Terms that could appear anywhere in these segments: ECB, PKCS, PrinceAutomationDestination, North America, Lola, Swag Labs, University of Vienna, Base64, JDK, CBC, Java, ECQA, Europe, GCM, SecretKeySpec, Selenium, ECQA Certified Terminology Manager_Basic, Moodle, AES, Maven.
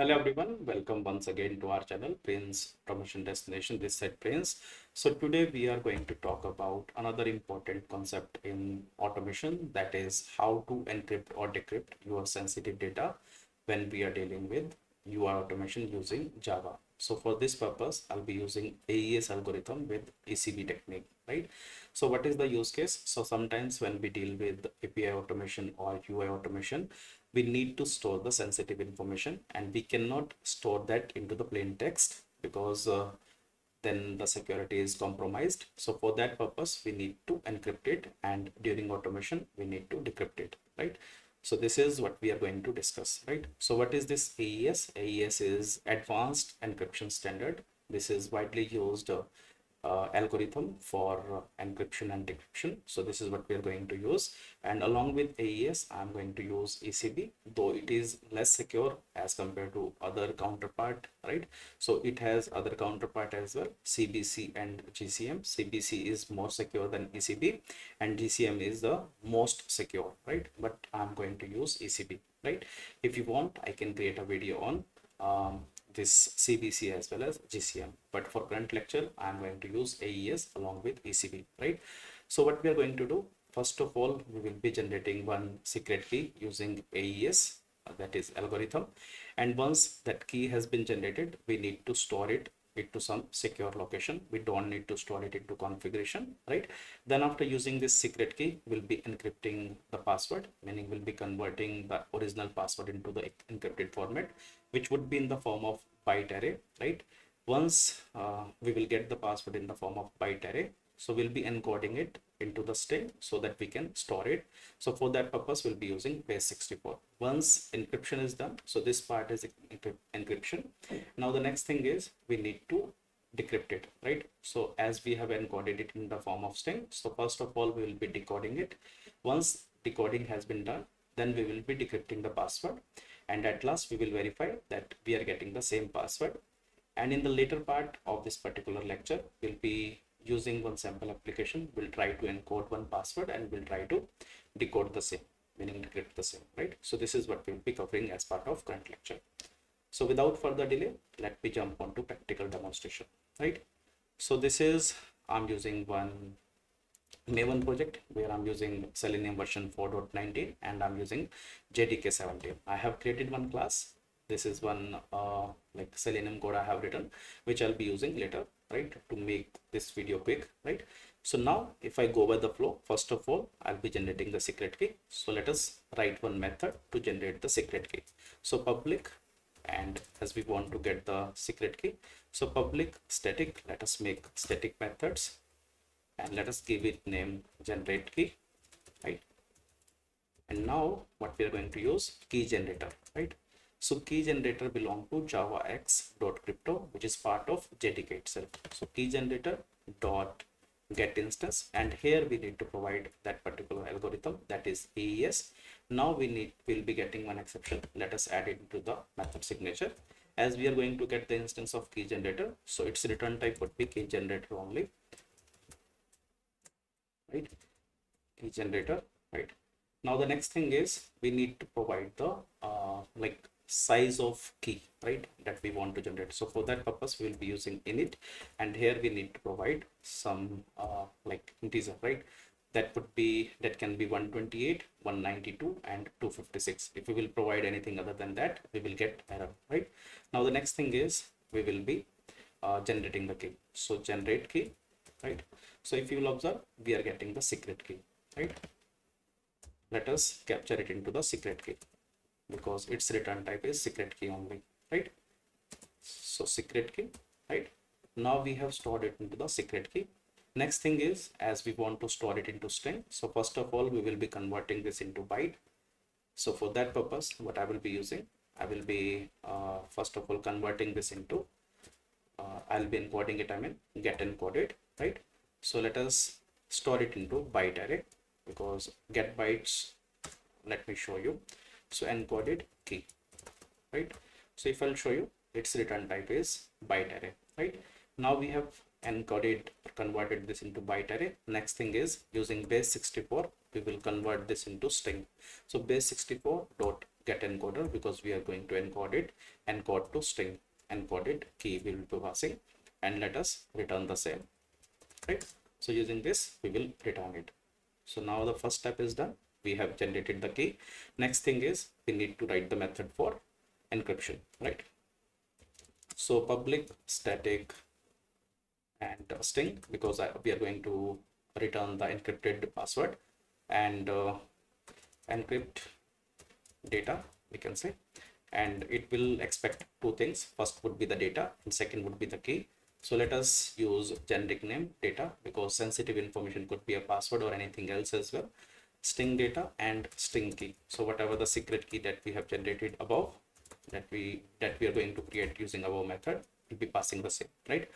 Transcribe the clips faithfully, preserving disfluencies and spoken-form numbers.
Hello everyone, welcome once again to our channel Prince Automation Destination. This side Prince. So today we are going to talk about another important concept in automation, that is how to encrypt or decrypt your sensitive data when we are dealing with U I automation using Java. So for this purpose I'll be using A E S algorithm with E C B technique, right? So what is the use case? So sometimes when we deal with A P I automation or U I automation, we need to store the sensitive information and we cannot store that into the plain text because uh, then the security is compromised. So for that purpose, we need to encrypt it, and during automation, we need to decrypt it, right? So this is what we are going to discuss, right? So what is this A E S? A E S is Advanced Encryption Standard. This is widely used uh, uh, algorithm for uh, encryption and decryption. So this is what we are going to use. And along with A E S, I'm going to use E C B, though it is less secure as compared to other counterpart, right? So it has other counterpart as well, C B C and G C M. C B C is more secure than E C B and G C M is the most secure, right? But I'm going to use E C B, right? If you want, I can create a video on um, this C B C as well as G C M, but for current lecture I'm going to use A E S along with E C B, right? So what we are going to do, first of all, we will be generating one secret key using A E S, uh, that is algorithm, and once that key has been generated, we need to store it into some secure location. We don't need to store it into configuration, right? Then after using this secret key, we'll be encrypting the password, meaning we'll be converting the original password into the encrypted format, which would be in the form of byte array, right? Once uh, we will get the password in the form of byte array, so we'll be encoding it into the string so that we can store it. So for that purpose, we'll be using base sixty-four. Once encryption is done, so this part is encryption. Now the next thing is we need to decrypt it, right? So as we have encoded it in the form of string, so first of all, we will be decoding it. Once decoding has been done, then we will be decrypting the password. And at last, we will verify that we are getting the same password. And in the later part of this particular lecture, we'll be using one sample application. We'll try to encode one password and we'll try to decode the same, meaning decrypt the same, right? So this is what we'll be covering as part of current lecture. So without further delay, let me jump on to practical demonstration, right? So this is, I'm using one Maven project where I'm using Selenium version four point nineteen and I'm using J D K seventeen. I have created one class. This is one uh, like Selenium code I have written, which I'll be using later, right, to make this video quick, right? So now if I go by the flow, first of all, I'll be generating the secret key. So let us write one method to generate the secret key. So public, and as we want to get the secret key, so public static, let us make static methods and let us give it name generate key, right? And now what we are going to use, key generator, right? So key generator belong to JavaX.crypto, which is part of J D K itself. So key generator dot get instance, and here we need to provide that particular algorithm, that is A E S. Now we need will be getting one exception. Let us add it to the method signature. As we are going to get the instance of key generator, so its return type would be key generator only, right? Key generator, right? Now the next thing is we need to provide the uh, like size of key, right, that we want to generate. So for that purpose, we will be using init, and here we need to provide some uh, like integer, right? That would be, that can be one twenty-eight, one ninety-two and two fifty-six. If we will provide anything other than that, we will get error, right? Now the next thing is we will be uh, generating the key. So generate key, right? So if you will observe, we are getting the secret key, right? Let us capture it into the secret key, because its return type is secret key only, right? So secret key, right? Now we have stored it into the secret key. Next thing is, as we want to store it into string, so first of all, we will be converting this into byte. So for that purpose, what I will be using, I will be uh, first of all converting this into uh, I'll be encoding it, I mean get encoded, right? So let us store it into byte array, because get bytes, let me show you. So encoded key, right? So if I'll show you, its return type is byte array, right? Now we have encoded, converted this into byte array. Next thing is using base sixty-four, we will convert this into string. So base sixty-four dot get encoder, because we are going to encode it, encode to string, encoded key we will be passing, and let us return the same, right? So using this we will return it. So now the first step is done, we have generated the key. Next thing is we need to write the method for encryption, right? So public static and string, because I, we are going to return the encrypted password, and uh, encrypt data we can say, and it will expect two things. First would be the data and second would be the key. So let us use generic name data, because sensitive information could be a password or anything else as well. String data and string key, so whatever the secret key that we have generated above, that we that we are going to create using our method, will be passing the same, right?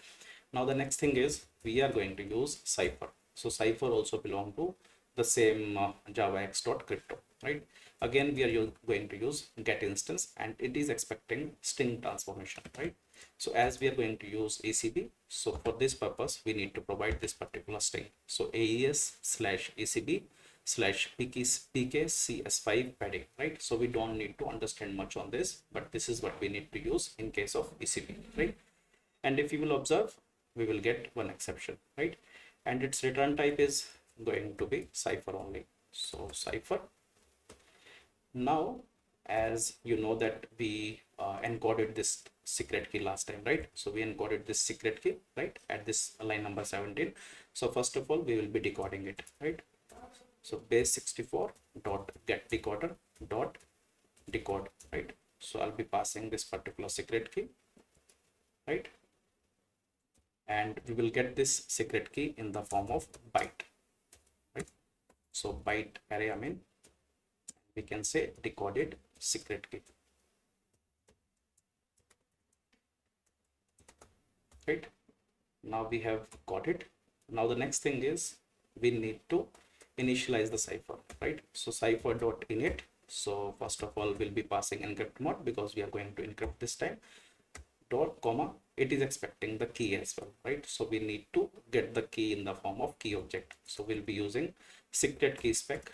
Now the next thing is we are going to use cipher. So cipher also belong to the same uh, javax.crypto, right? Again we are going to use get instance, and it is expecting string transformation, right? So as we are going to use E C B, so for this purpose we need to provide this particular string. So A E S slash E C B slash P K C S five padding, right? So we don't need to understand much on this, but this is what we need to use in case of E C B, right? And if you will observe, we will get one exception, right? And its return type is going to be cipher only. So cipher. Now as you know that we uh, encoded this secret key last time, right? So we encoded this secret key, right, at this line number seventeen. So first of all we will be decoding it, right? So base sixty-four dot get decoder dot decode, right? So I'll be passing this particular secret key, right? And we will get this secret key in the form of byte, right? So byte array, I mean, we can say decoded secret key, right? Now we have got it. Now the next thing is we need to initialize the cipher, right? So cipher dot init. So first of all we'll be passing encrypt mode, because we are going to encrypt this time, dot comma, it is expecting the key as well, right? So we need to get the key in the form of key object. So we'll be using secret key spec,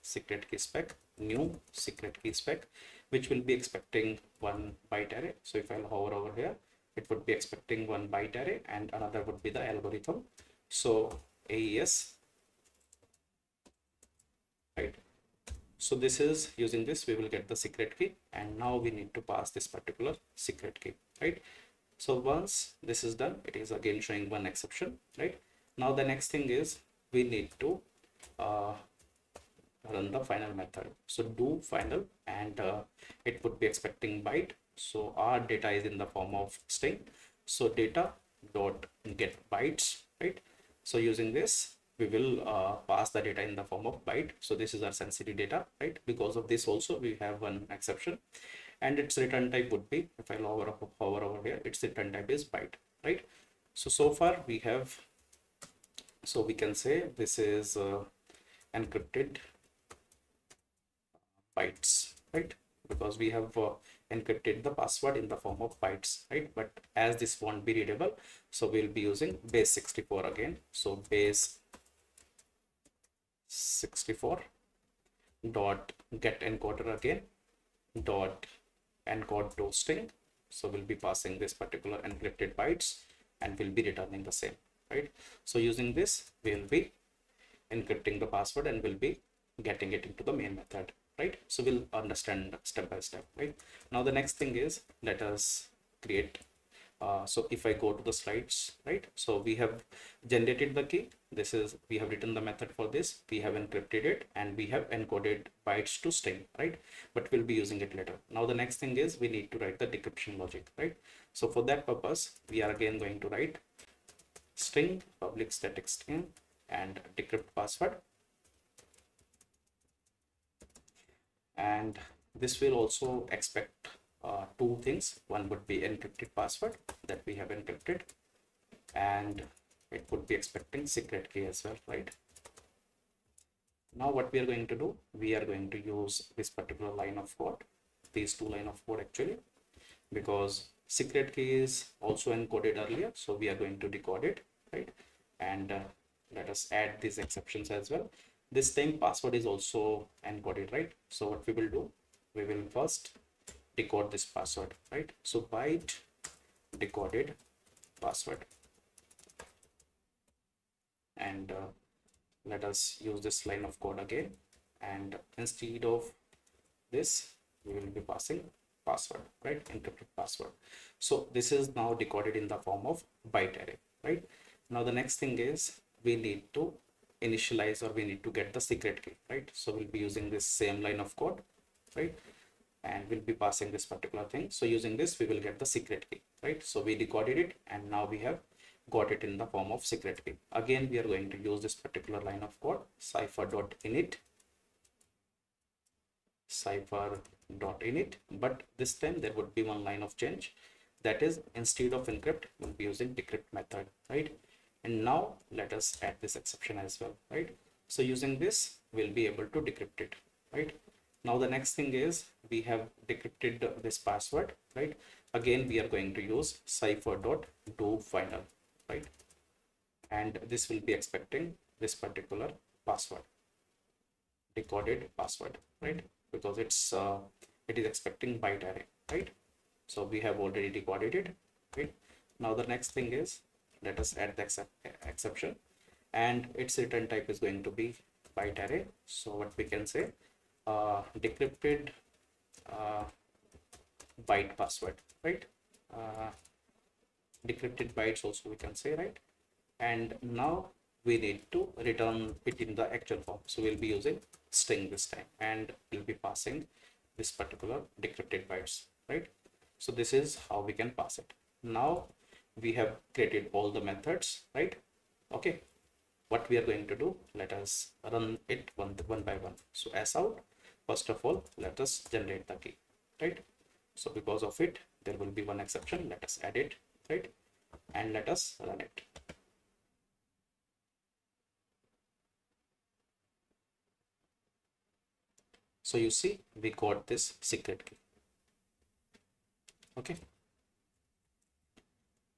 secret key spec, new secret key spec, which will be expecting one byte array. So if I'll hover over here, it would be expecting one byte array, and another would be the algorithm. So A E S, right? So this is, using this we will get the secret key, and now we need to pass this particular secret key, right? So once this is done, it is again showing one exception, right? Now the next thing is we need to uh, run the final method. So do final, and uh, it would be expecting byte. So our data is in the form of string, so data dot get bytes, right? So using this we will uh, pass the data in the form of byte. So this is our sensitive data, right? Because of this also we have one exception, and its return type would be, if I hover up, hover over here, its return type is byte, right? So so far we have, so we can say this is uh, encrypted bytes, right? Because we have uh, encrypted the password in the form of bytes, right? But as this won't be readable, so we'll be using base sixty-four again. So base sixty-four dot get encoder again dot encode to string. So we'll be passing this particular encrypted bytes, and we'll be returning the same, right? So using this we'll be encrypting the password, and we'll be getting it into the main method, right? So we'll understand step by step, right? Now the next thing is, let us create uh, so if I go to the slides, right? So we have generated the key, this is, we have written the method for this, we have encrypted it, and we have encoded bytes to string, right? But we'll be using it later. Now the next thing is we need to write the decryption logic, right? So for that purpose we are again going to write string public static string and decrypt password, and this will also expect uh, two things. One would be encrypted password that we have encrypted, and it would be expecting secret key as well, right? Now what we are going to do, we are going to use this particular line of code, these two line of code actually, because secret key is also encoded earlier, so we are going to decode it, right? And uh, let us add these exceptions as well. This time password is also encoded, right? So what we will do, we will first decode this password, right? So byte decoded password, and uh, let us use this line of code again, and instead of this we will be passing password, right? Encrypted password. So this is now decoded in the form of byte array, right? Now the next thing is we need to initialize, or we need to get the secret key, right? So we'll be using this same line of code, right? And we'll be passing this particular thing. So using this we will get the secret key, right? So we decoded it and now we have got it in the form of secret key. Again we are going to use this particular line of code, cipher.init, cipher.init, but this time there would be one line of change, that is instead of encrypt we'll be using decrypt method, right? And now let us add this exception as well, right? So using this we'll be able to decrypt it, right? Now the next thing is we have decrypted this password, right? Again we are going to use cipher.doFinal, right? And this will be expecting this particular password, decoded password, right? Because it's uh, it is expecting byte array, right? So we have already decoded it, right? Now the next thing is let us add the except exception, and its return type is going to be byte array. So what we can say, uh, decrypted uh, byte password, right? Uh, decrypted bytes also we can say, right? And now we need to return it in the actual form, so we'll be using string this time, and we'll be passing this particular decrypted bytes, right? So this is how we can pass it. Now we have created all the methods, right? Okay, what we are going to do, let us run it one one by one. So as out, first of all let us generate the key, right? So because of it there will be one exception, let us add it, right? And let us run it. So you see we got this secret key, okay?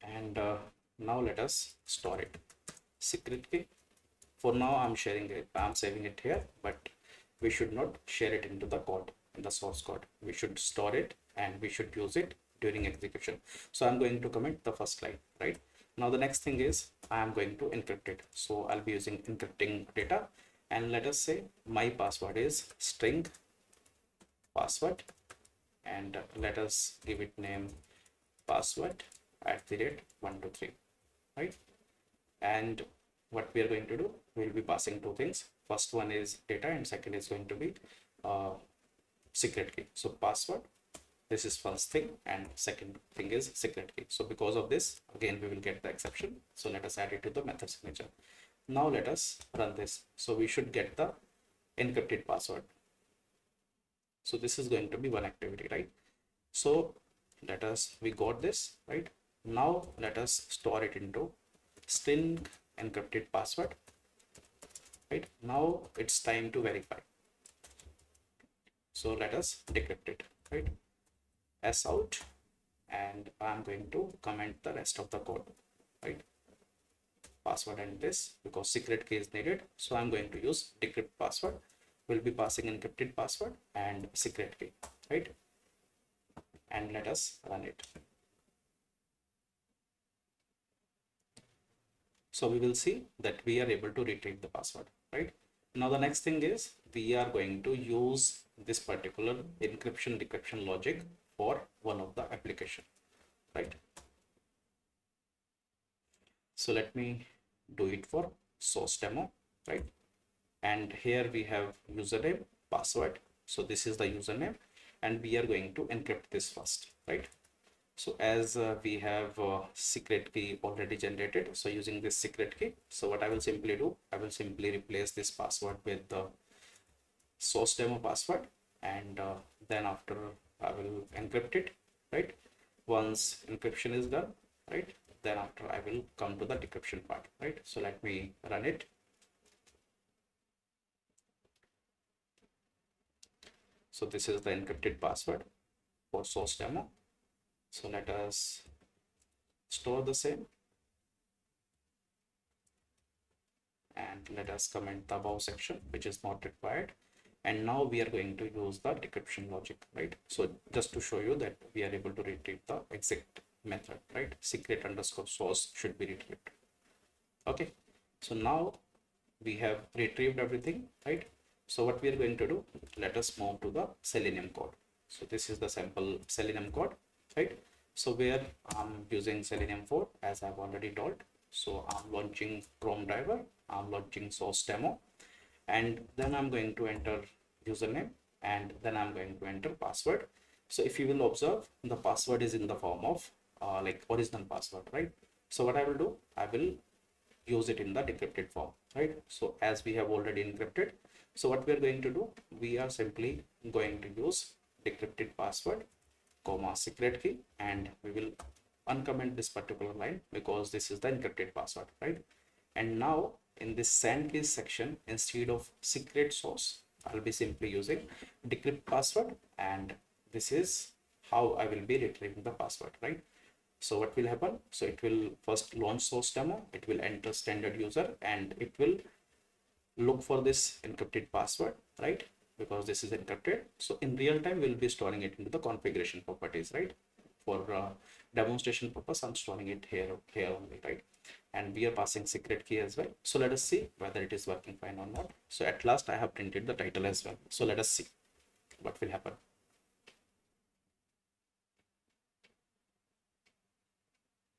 And uh, now let us store it, secret key. For now I'm sharing it, I'm saving it here, but we should not share it into the code, in the source code. We should store it and we should use it during execution. So I'm going to comment the first line, right? Now the next thing is I am going to encrypt it, so I'll be using encrypting data, and let us say my password is string password, and let us give it name password at the rate one two three, right? And what we are going to do, we'll be passing two things. First one is data and second is going to be uh, secret key. So password, this is first thing, and second thing is secret key. So because of this again we will get the exception, so let us add it to the method signature. Now let us run this, so we should get the encrypted password. So this is going to be one activity, right? So let us, we got this, right? Now let us store it into string encrypted password, right? Now it's time to verify, so let us decrypt it, right? S out, and I'm going to comment the rest of the code, right? Password and this, because secret key is needed, so I'm going to use decrypt password. We'll be passing encrypted password and secret key, right? And let us run it. So we will see that we are able to retrieve the password, right? Now the next thing is we are going to use this particular encryption decryption logic for one of the application, right? So let me do it for source demo, right? And here we have username, password. So this is the username, and we are going to encrypt this first, right? So as uh, we have uh, secret key already generated, so using this secret key, so what I will simply do, I will simply replace this password with the source demo password, and uh, then after I will encrypt it, right? Once encryption is done, right, then after I will come to the decryption part, right? So let me run it. So this is the encrypted password for source demo. So let us store the same, and let us comment the above section, which is not required, and now we are going to use the decryption logic, right? So just to show you that we are able to retrieve the exact method, right? Secret underscore source should be retrieved. Okay, so now we have retrieved everything, right? So what we are going to do, let us move to the Selenium code. So this is the sample Selenium code, right? So where I'm using Selenium four, as I've already told. So I'm launching Chrome driver, I'm launching source demo, and then I'm going to enter username, and then I'm going to enter password. So if you will observe, the password is in the form of uh, like original password, right? So what I will do, I will use it in the decrypted form, right? So as we have already encrypted, so what we are going to do, we are simply going to use decrypted password comma secret key, and we will uncomment this particular line because this is the encrypted password, right? And now in this send keys section, instead of secret source, I'll be simply using decrypt password, and this is how I will be retrieving the password, right? So what will happen? So it will first launch source demo, it will enter standard user, and it will look for this encrypted password, right? Because this is encrypted. So in real time, we'll be storing it into the configuration properties, right? For uh, demonstration purpose, I'm storing it here, here only, right? And we are passing secret key as well. So let us see whether it is working fine or not. So at last, I have printed the title as well. So let us see what will happen.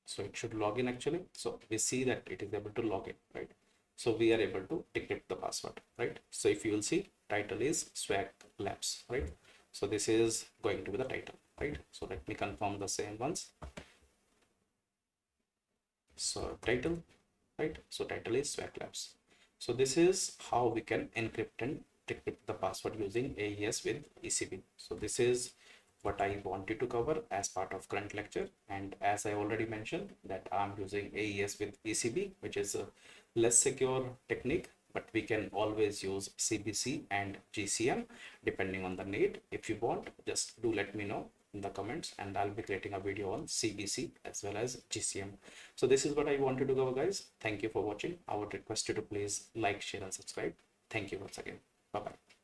So it should log in actually. So we see that it is able to log in, right? So we are able to decrypt the password, right? So if you will see, title is Swag Labs, right? So this is going to be the title, right? So let me confirm the same once. So title, right? So title is Swag Labs. So this is how we can encrypt and decrypt the password using A E S with E C B. So this is what I wanted to cover as part of current lecture, and as I already mentioned that I'm using A E S with E C B, which is a less secure technique, but we can always use C B C and G C M depending on the need. If you want, just do let me know in the comments, and I'll be creating a video on C B C as well as G C M. So this is what I wanted to cover, guys. Thank you for watching. I would request you to please like, share and subscribe. Thank you once again. Bye bye.